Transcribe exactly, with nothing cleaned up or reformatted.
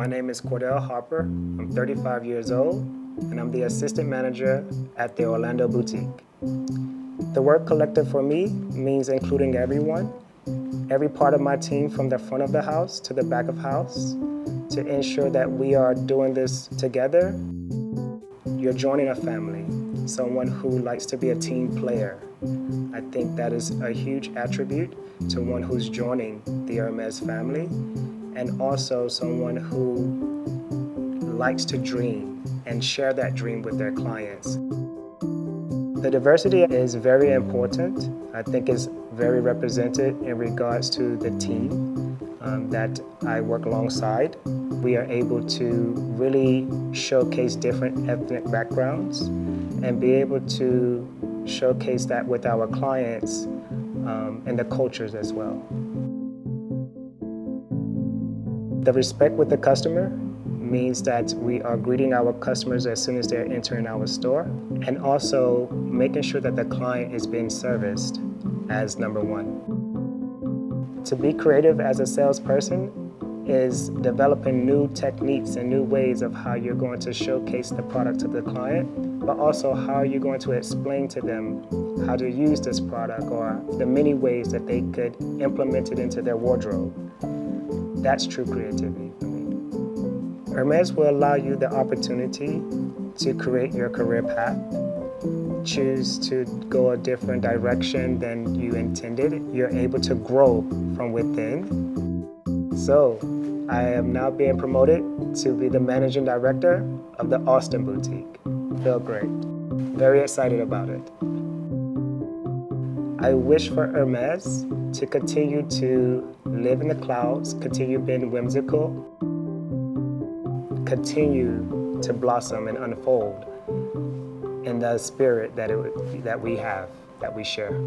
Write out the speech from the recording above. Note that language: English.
My name is Cordell Harper. I'm thirty-five years old, and I'm the assistant manager at the Orlando Boutique. The word collective for me means including everyone, every part of my team from the front of the house to the back of house, to ensure that we are doing this together. You're joining a family, someone who likes to be a team player. I think that is a huge attribute to one who's joining the Hermès family, and also someone who likes to dream and share that dream with their clients. The diversity is very important. I think it's very represented in regards to the team um, that I work alongside. We are able to really showcase different ethnic backgrounds and be able to showcase that with our clients um, and the cultures as well. The respect with the customer means that we are greeting our customers as soon as they're entering our store, and also making sure that the client is being serviced as number one. To be creative as a salesperson is developing new techniques and new ways of how you're going to showcase the product to the client, but also how you're going to explain to them how to use this product or the many ways that they could implement it into their wardrobe. That's true creativity for me. Hermès will allow you the opportunity to create your career path, choose to go a different direction than you intended. You're able to grow from within. So I am now being promoted to be the managing director of the Austin Boutique. Feel great. Very excited about it. I wish for Hermès to continue to live in the clouds, continue being whimsical, continue to blossom and unfold in the spirit that, it, that we have, that we share.